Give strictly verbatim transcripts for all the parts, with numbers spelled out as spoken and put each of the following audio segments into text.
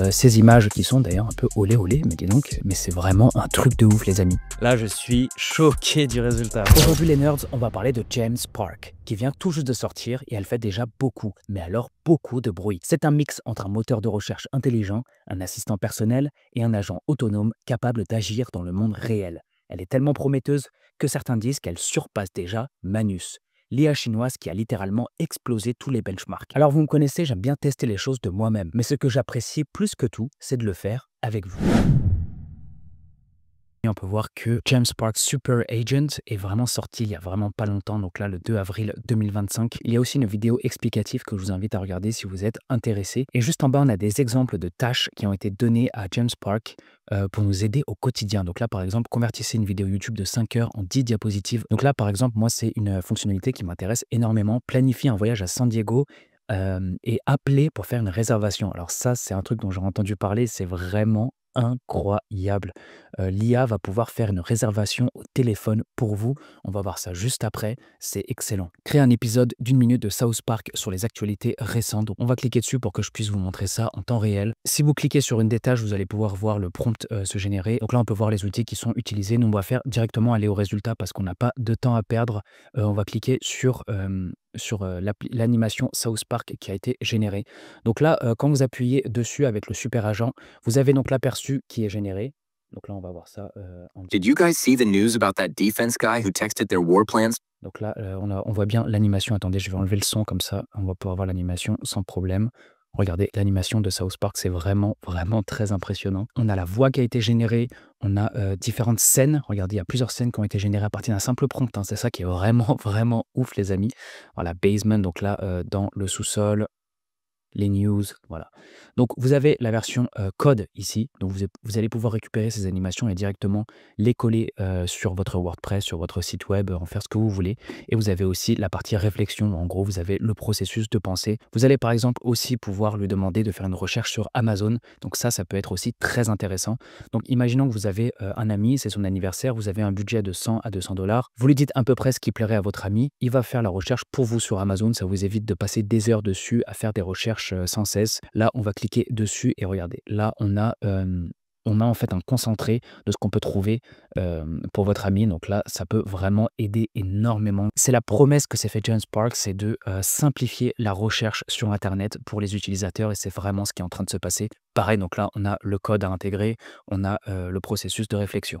euh, ces images qui sont d'ailleurs un peu olé olé, mais dis donc, mais c'est vraiment un truc de ouf les amis. Là je suis choqué du résultat. Aujourd'hui les nerds, on va parler de Genspark, qui vient tout juste de sortir et elle fait déjà beaucoup, mais alors beaucoup de bruit. C'est un mix entre un moteur de recherche intelligent, un assistant personnel et un agent autonome capable d'agir dans le monde réel. Elle est tellement prometteuse que certains disent qu'elle surpasse déjà Manus, l'I A chinoise qui a littéralement explosé tous les benchmarks. Alors vous me connaissez, j'aime bien tester les choses de moi-même, mais ce que j'apprécie plus que tout, c'est de le faire avec vous. Et on peut voir que Genspark Super Agent est vraiment sorti il y a vraiment pas longtemps, donc là le deux avril deux mille vingt-cinq. Il y a aussi une vidéo explicative que je vous invite à regarder si vous êtes intéressé. Et juste en bas, on a des exemples de tâches qui ont été données à Genspark euh, pour nous aider au quotidien. Donc là, par exemple, convertissez une vidéo YouTube de cinq heures en dix diapositives. Donc là, par exemple, moi, c'est une fonctionnalité qui m'intéresse énormément. Planifier un voyage à San Diego. Euh, et appeler pour faire une réservation. Alors ça, c'est un truc dont j'ai entendu parler, c'est vraiment incroyable. Euh, L'I A va pouvoir faire une réservation au téléphone pour vous. On va voir ça juste après, c'est excellent. Créer un épisode d'une minute de South Park sur les actualités récentes. Donc, on va cliquer dessus pour que je puisse vous montrer ça en temps réel. Si vous cliquez sur une des tâches, vous allez pouvoir voir le prompt euh, se générer. Donc là, on peut voir les outils qui sont utilisés. Nous, on va faire directement aller au résultat parce qu'on n'a pas de temps à perdre. Euh, on va cliquer sur... Euh, sur l'animation South Park qui a été générée. Donc là, euh, quand vous appuyez dessus avec le super agent, vous avez donc l'aperçu qui est généré. Donc là, on va voir ça. Euh, en... Did you guys see the news about that defense guy who texted their war plans? Donc là, euh, on, a, on voit bien l'animation. Attendez, je vais enlever le son comme ça. On va pouvoir voir l'animation sans problème. Regardez, l'animation de South Park, c'est vraiment, vraiment très impressionnant. On a la voix qui a été générée, on a euh, différentes scènes. Regardez, il y a plusieurs scènes qui ont été générées à partir d'un simple prompt. Hein. C'est ça qui est vraiment, vraiment ouf, les amis. Voilà, basement, donc là, euh, dans le sous-sol, les news, voilà. Donc, vous avez la version euh, code ici. Donc, vous, vous allez pouvoir récupérer ces animations et directement les coller euh, sur votre WordPress, sur votre site web, en faire ce que vous voulez. Et vous avez aussi la partie réflexion. En gros, vous avez le processus de pensée. Vous allez, par exemple, aussi pouvoir lui demander de faire une recherche sur Amazon. Donc, ça, ça peut être aussi très intéressant. Donc, imaginons que vous avez euh, un ami, c'est son anniversaire. Vous avez un budget de cent à deux cents dollars. Vous lui dites à peu près ce qui plairait à votre ami. Il va faire la recherche pour vous sur Amazon. Ça vous évite de passer des heures dessus à faire des recherches sans cesse. Là, on va cliquer dessus et regardez, là, on a, euh, on a en fait un concentré de ce qu'on peut trouver euh, pour votre ami. Donc là, ça peut vraiment aider énormément. C'est la promesse que s'est fait Genspark, c'est de euh, simplifier la recherche sur Internet pour les utilisateurs et c'est vraiment ce qui est en train de se passer. Pareil, donc là, on a le code à intégrer, on a euh, le processus de réflexion.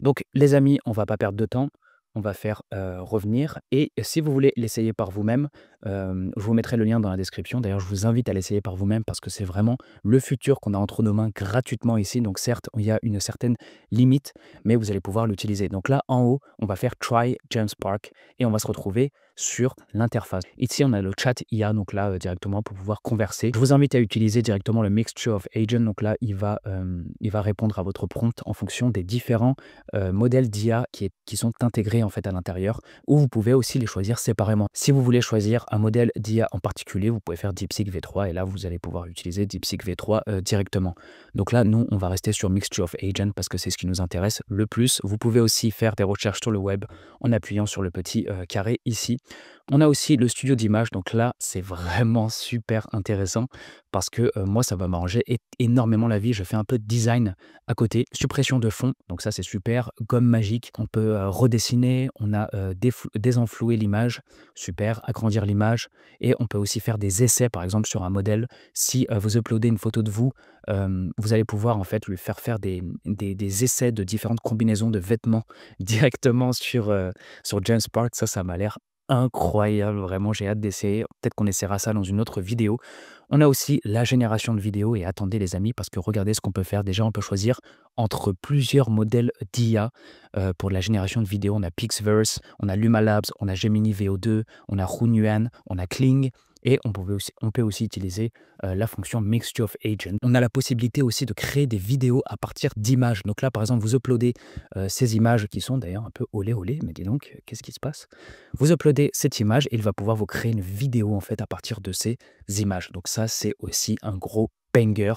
Donc, les amis, on va pas perdre de temps. On va faire euh, revenir et si vous voulez l'essayer par vous-même, euh, je vous mettrai le lien dans la description. D'ailleurs, je vous invite à l'essayer par vous-même parce que c'est vraiment le futur qu'on a entre nos mains gratuitement ici. Donc certes, il y a une certaine limite, mais vous allez pouvoir l'utiliser. Donc là, en haut, on va faire Try Genspark et on va se retrouver sur l'interface. Ici, on a le chat I A, donc là, euh, directement pour pouvoir converser. Je vous invite à utiliser directement le Mixture of Agent. Donc là, il va, euh, il va répondre à votre prompt en fonction des différents euh, modèles d'I A qui, qui sont intégrés en fait à l'intérieur, ou vous pouvez aussi les choisir séparément. Si vous voulez choisir un modèle d'I A en particulier, vous pouvez faire DeepSeek V trois et là, vous allez pouvoir utiliser DeepSeek V trois euh, directement. Donc là, nous, on va rester sur Mixture of Agent parce que c'est ce qui nous intéresse le plus. Vous pouvez aussi faire des recherches sur le web en appuyant sur le petit euh, carré ici. On a aussi le studio d'image, donc là c'est vraiment super intéressant parce que euh, moi ça va m'arranger énormément la vie, je fais un peu de design à côté, suppression de fond, donc ça c'est super, gomme magique, on peut euh, redessiner, on a euh, désenfloué l'image, super, agrandir l'image et on peut aussi faire des essais par exemple sur un modèle, si euh, vous uploadez une photo de vous, euh, vous allez pouvoir en fait lui faire faire des, des, des essais de différentes combinaisons de vêtements directement sur, euh, sur Genspark, ça ça m'a l'air incroyable, vraiment j'ai hâte d'essayer, peut-être qu'on essaiera ça dans une autre vidéo. On a aussi la génération de vidéos et attendez les amis parce que regardez ce qu'on peut faire, déjà on peut choisir entre plusieurs modèles d'I A euh, pour la génération de vidéos, on a Pixverse, on a Luma Labs, on a Gemini V O deux, on a Hunyuan, on a Kling. Et on peut aussi, on peut aussi utiliser euh, la fonction Mixture of Agent. On a la possibilité aussi de créer des vidéos à partir d'images. Donc là, par exemple, vous uploadez euh, ces images qui sont d'ailleurs un peu olé olé, mais dis donc, qu'est-ce qui se passe? Vous uploadez cette image et il va pouvoir vous créer une vidéo en fait à partir de ces images. Donc ça, c'est aussi un gros banger.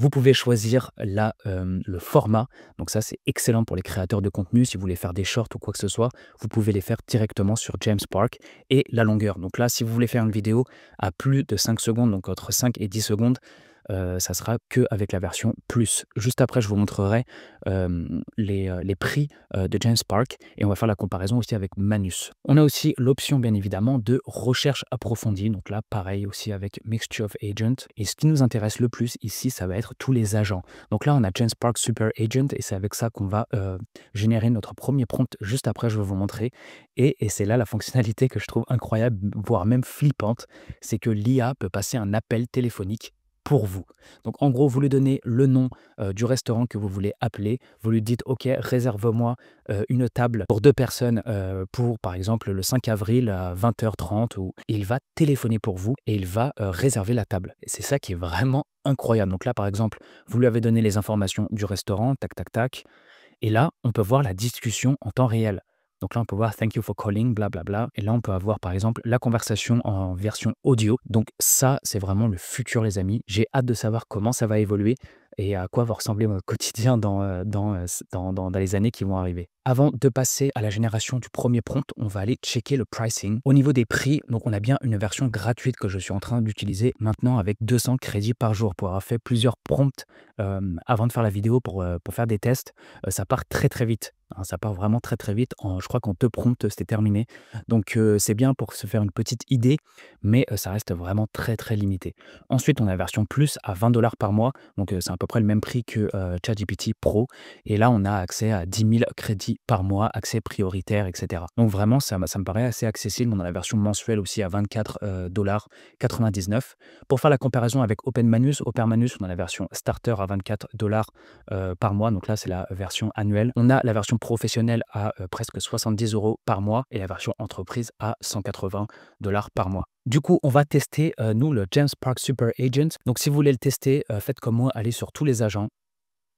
Vous pouvez choisir la, euh, le format. Donc ça, c'est excellent pour les créateurs de contenu. Si vous voulez faire des shorts ou quoi que ce soit, vous pouvez les faire directement sur Genspark. Et la longueur. Donc là, si vous voulez faire une vidéo à plus de cinq secondes, donc entre cinq et dix secondes, euh, ça sera qu'avec la version plus. Juste après, je vous montrerai euh, les, les prix euh, de Genspark et on va faire la comparaison aussi avec Manus. On a aussi l'option, bien évidemment, de recherche approfondie. Donc là, pareil aussi avec Mixture of Agents. Et ce qui nous intéresse le plus ici, ça va être tous les agents. Donc là, on a Genspark Super Agent et c'est avec ça qu'on va euh, générer notre premier prompt. Juste après, je vais vous montrer. Et, et c'est là la fonctionnalité que je trouve incroyable, voire même flippante, c'est que l'I A peut passer un appel téléphonique pour vous. Donc en gros, vous lui donnez le nom euh, du restaurant que vous voulez appeler, vous lui dites « Ok, réserve-moi euh, une table pour deux personnes euh, pour, par exemple, le cinq avril à vingt heures trente ou... » Il va téléphoner pour vous et il va euh, réserver la table. C'est ça qui est vraiment incroyable. Donc là, par exemple, vous lui avez donné les informations du restaurant, tac, tac, tac. Et là, on peut voir la discussion en temps réel. Donc là, on peut voir « Thank you for calling », blablabla. Et là, on peut avoir, par exemple, la conversation en version audio. Donc ça, c'est vraiment le futur, les amis. J'ai hâte de savoir comment ça va évoluer et à quoi va ressembler mon quotidien dans, dans, dans, dans, dans les années qui vont arriver. Avant de passer à la génération du premier prompt, on va aller checker le pricing. Au niveau des prix, donc on a bien une version gratuite que je suis en train d'utiliser maintenant avec deux cents crédits par jour pour avoir fait plusieurs prompts euh, avant de faire la vidéo pour, euh, pour faire des tests. Euh, ça part très très vite. Hein, ça part vraiment très très vite. En, je crois qu'en deux prompts, c'était terminé. Donc euh, c'est bien pour se faire une petite idée, mais euh, ça reste vraiment très très limité. Ensuite, on a la version plus à vingt dollars par mois. Donc euh, c'est un peu près le même prix que euh, ChatGPT Pro, et là on a accès à dix mille crédits par mois, accès prioritaire, et cetera. Donc vraiment ça, ça me paraît assez accessible. On a la version mensuelle aussi à vingt-quatre dollars quatre-vingt-dix-neuf. Pour faire la comparaison avec OpenManus, OpenManus on a la version starter à vingt-quatre dollars euh, par mois, donc là c'est la version annuelle. On a la version professionnelle à euh, presque soixante-dix euros par mois et la version entreprise à cent quatre-vingts dollars par mois. Du coup, on va tester, euh, nous, le Genspark Super Agent. Donc, si vous voulez le tester, euh, faites comme moi, allez sur tous les agents.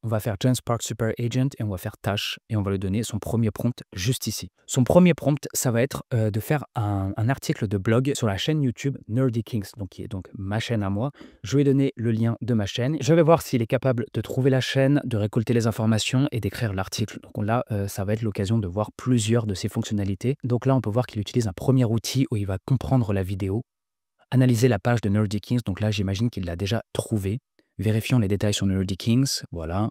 On va faire Genspark Super Agent et on va faire tâche et on va lui donner son premier prompt juste ici. Son premier prompt, ça va être euh, de faire un, un article de blog sur la chaîne YouTube Nerdy Kings, donc qui est donc ma chaîne à moi. Je vais donner le lien de ma chaîne. Je vais voir s'il est capable de trouver la chaîne, de récolter les informations et d'écrire l'article. Donc là, euh, ça va être l'occasion de voir plusieurs de ses fonctionnalités. Donc là, on peut voir qu'il utilise un premier outil où il va comprendre la vidéo, analyser la page de Nerdy Kings. Donc là, j'imagine qu'il l'a déjà trouvé. Vérifions les détails sur Nerdy Kings, voilà.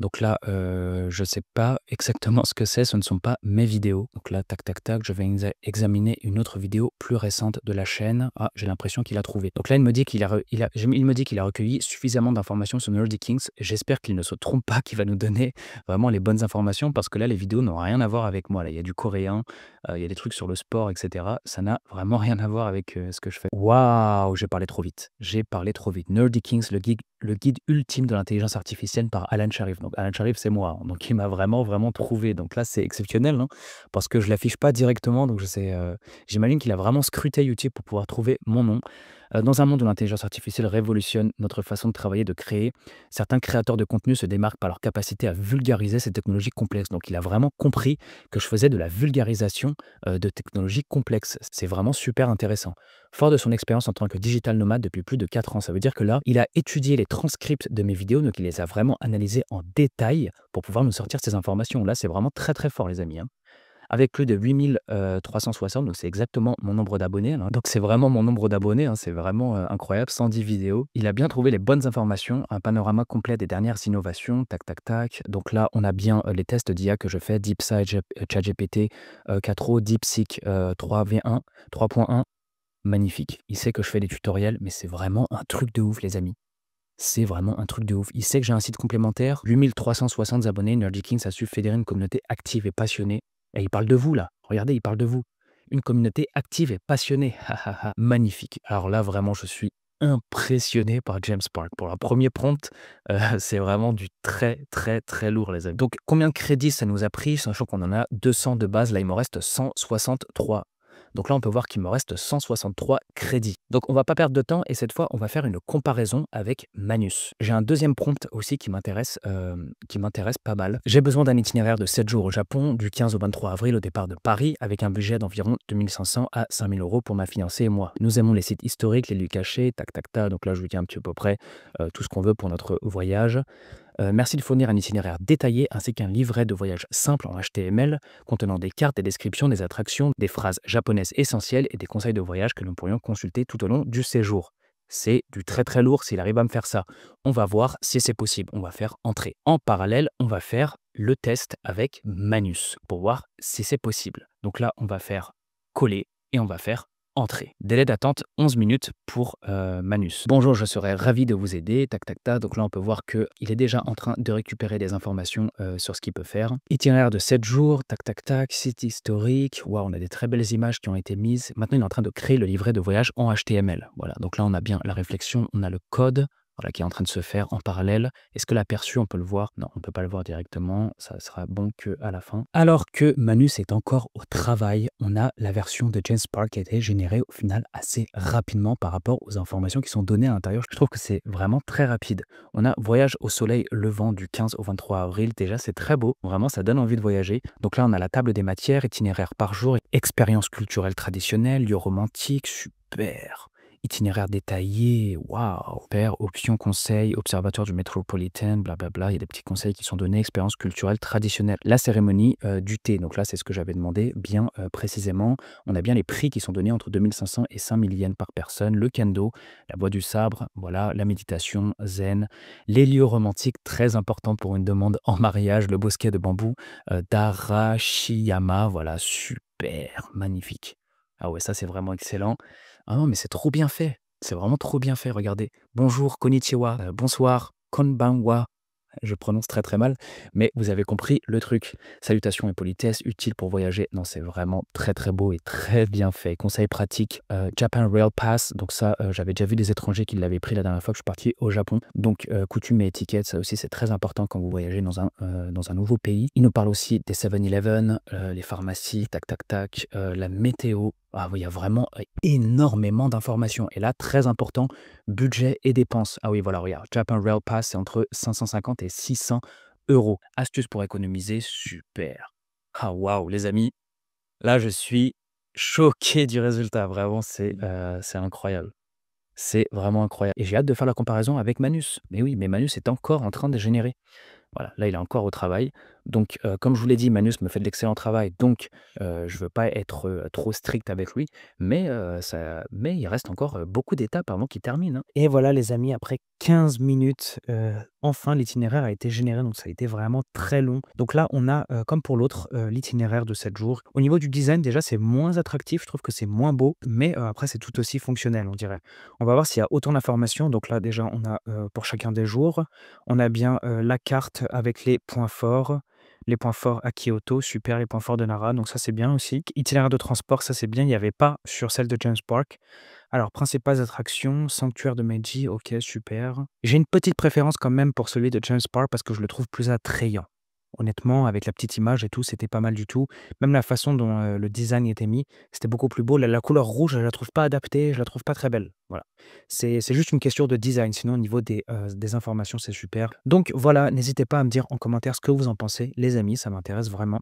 Donc là, euh, je ne sais pas exactement ce que c'est, ce ne sont pas mes vidéos. Donc là, tac, tac, tac, je vais examiner une autre vidéo plus récente de la chaîne. Ah, j'ai l'impression qu'il a trouvé. Donc là, il me dit qu'il a, il a, il me dit qu'il a recueilli suffisamment d'informations sur Nerdy Kings. J'espère qu'il ne se trompe pas, qu'il va nous donner vraiment les bonnes informations parce que là, les vidéos n'ont rien à voir avec moi. Là, il y a du coréen, euh, il y a des trucs sur le sport, et cetera. Ça n'a vraiment rien à voir avec euh, ce que je fais. Waouh, j'ai parlé trop vite. J'ai parlé trop vite. Nerdy Kings, le geek, le guide ultime de l'intelligence artificielle par Alan Sharif. Donc Alan Sharif, c'est moi. Donc il m'a vraiment, vraiment trouvé. Donc là, c'est exceptionnel, hein, parce que je ne l'affiche pas directement. Donc je sais, euh, j'imagine qu'il a vraiment scruté YouTube pour pouvoir trouver mon nom. Euh, dans un monde où l'intelligence artificielle révolutionne notre façon de travailler, de créer, certains créateurs de contenu se démarquent par leur capacité à vulgariser ces technologies complexes. Donc il a vraiment compris que je faisais de la vulgarisation euh, de technologies complexes. C'est vraiment super intéressant. Fort de son expérience en tant que digital nomade depuis plus de quatre ans, ça veut dire que là, il a étudié les transcripts de mes vidéos, donc il les a vraiment analysés en détail pour pouvoir nous sortir ces informations. Là, c'est vraiment très très fort, les amis, hein. Avec plus de huit mille trois cent soixante, donc c'est exactement mon nombre d'abonnés. Donc c'est vraiment mon nombre d'abonnés, hein, c'est vraiment euh, incroyable, cent dix vidéos. Il a bien trouvé les bonnes informations, un panorama complet des dernières innovations, tac, tac, tac. Donc là, on a bien euh, les tests d'I A que je fais, DeepSeek, ChatGPT, euh, quatre O, DeepSeek euh, trois point un. Magnifique. Il sait que je fais des tutoriels, mais c'est vraiment un truc de ouf, les amis. C'est vraiment un truc de ouf. Il sait que j'ai un site complémentaire, huit mille trois cent soixante abonnés, Nerdy Kings a su fédérer une communauté active et passionnée. Et il parle de vous, là. Regardez, il parle de vous. Une communauté active et passionnée. Magnifique. Alors là, vraiment, je suis impressionné par Genspark. Pour un premier prompt, euh, c'est vraiment du très, très, très lourd, les amis. Donc, combien de crédits ça nous a pris, sachant qu'on en a deux cents de base. Là, il me reste cent soixante-trois. Donc là, on peut voir qu'il me reste cent soixante-trois crédits. Donc, on va pas perdre de temps et cette fois, on va faire une comparaison avec Manus. J'ai un deuxième prompt aussi qui m'intéresse euh, qui m'intéresse pas mal. J'ai besoin d'un itinéraire de sept jours au Japon, du quinze au vingt-trois avril au départ de Paris, avec un budget d'environ deux mille cinq cents à cinq mille euros pour ma fiancée et moi. Nous aimons les sites historiques, les lieux cachés, tac, tac, tac. Donc là, je vous dis un petit peu à peu près euh, tout ce qu'on veut pour notre voyage. Euh, merci de fournir un itinéraire détaillé ainsi qu'un livret de voyage simple en H T M L contenant des cartes et descriptions des attractions, des phrases japonaises essentielles et des conseils de voyage que nous pourrions consulter tout au long du séjour. C'est du très très lourd s'il arrive à me faire ça. On va voir si c'est possible. On va faire entrer. En parallèle, on va faire le test avec Manus pour voir si c'est possible. Donc là, on va faire coller et on va faire entrer. Délai d'attente, onze minutes pour euh, Manus. Bonjour, je serais ravi de vous aider. Tac, tac, tac. Donc là, on peut voir qu'il est déjà en train de récupérer des informations euh, sur ce qu'il peut faire. Itinéraire de sept jours. Tac, tac, tac. Site historique. Waouh, on a des très belles images qui ont été mises. Maintenant, il est en train de créer le livret de voyage en H T M L. Voilà. Donc là, on a bien la réflexion. On a le code. Voilà, qui est en train de se faire en parallèle. Est-ce que l'aperçu, on peut le voir? Non, on ne peut pas le voir directement. Ça sera bon qu'à la fin. Alors que Manus est encore au travail, on a la version de Genspark qui a été générée au final assez rapidement par rapport aux informations qui sont données à l'intérieur. Je trouve que c'est vraiment très rapide. On a voyage au soleil levant du quinze au vingt-trois avril. Déjà, c'est très beau. Vraiment, ça donne envie de voyager. Donc là, on a la table des matières, itinéraire par jour, expérience culturelle traditionnelle, lieu romantique, super. Itinéraire détaillé, waouh, père, options, conseils, observatoire du métropolitain, blablabla, il y a des petits conseils qui sont donnés, expérience culturelle traditionnelle. La cérémonie euh, du thé, donc là c'est ce que j'avais demandé bien euh, précisément. On a bien les prix qui sont donnés entre deux mille cinq cents et cinq mille yens par personne, le kendo, la boîte du sabre, voilà, la méditation, zen, les lieux romantiques, très important pour une demande en mariage, le bosquet de bambou, euh, d'Arashiyama, voilà, super, magnifique. Ah ouais, ça c'est vraiment excellent. Ah non, mais c'est trop bien fait. C'est vraiment trop bien fait, regardez. Bonjour, konnichiwa, euh, bonsoir, konbanwa. Je prononce très très mal, mais vous avez compris le truc. Salutations et politesse, utile pour voyager. Non, c'est vraiment très très beau et très bien fait. Conseils pratiques, euh, Japan Rail Pass. Donc ça, euh, j'avais déjà vu des étrangers qui l'avaient pris la dernière fois que je suis parti au Japon. Donc, euh, coutumes et étiquettes, ça aussi, c'est très important quand vous voyagez dans un, euh, dans un nouveau pays. Il nous parle aussi des seven eleven, euh, les pharmacies, tac tac tac, euh, la météo. Ah oui, il y a vraiment énormément d'informations. Et là, très important, budget et dépenses. Ah oui, voilà, regarde, Japan Rail Pass, c'est entre cinq cent cinquante et six cents euros. Astuces pour économiser, super. Ah waouh, les amis, là, je suis choqué du résultat. Vraiment, c'est euh, c'est incroyable. C'est vraiment incroyable. Et j'ai hâte de faire la comparaison avec Manus. Mais oui, mais Manus est encore en train de générer. Voilà, là, il est encore au travail. Donc, euh, comme je vous l'ai dit, Manus me fait de l'excellent travail. Donc, euh, je ne veux pas être euh, trop strict avec lui. Mais, euh, ça, mais il reste encore euh, beaucoup d'étapes avant qu'il termine. Hein. Et voilà, les amis, après quinze minutes, euh, enfin, l'itinéraire a été généré. Donc, ça a été vraiment très long. Donc là, on a, euh, comme pour l'autre, euh, l'itinéraire de sept jours. Au niveau du design, déjà, c'est moins attractif. Je trouve que c'est moins beau. Mais euh, après, c'est tout aussi fonctionnel, on dirait. On va voir s'il y a autant d'informations. Donc là, déjà, on a euh, pour chacun des jours. On a bien euh, la carte avec les points forts, les points forts à Kyoto, super, les points forts de Nara, donc ça c'est bien aussi. Itinéraire de transport, ça c'est bien, il n'y avait pas sur celle de Genspark. Alors, principales attractions, sanctuaire de Meiji, ok, super. J'ai une petite préférence quand même pour celui de Genspark parce que je le trouve plus attrayant. Honnêtement, avec la petite image et tout, c'était pas mal du tout. Même la façon dont euh, le design était mis, c'était beaucoup plus beau. La, la couleur rouge, je la trouve pas adaptée, je la trouve pas très belle. Voilà. C'est juste une question de design. Sinon, au niveau des, euh, des informations, c'est super. Donc voilà, n'hésitez pas à me dire en commentaire ce que vous en pensez, les amis. Ça m'intéresse vraiment.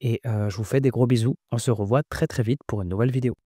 Et euh, je vous fais des gros bisous. On se revoit très très vite pour une nouvelle vidéo.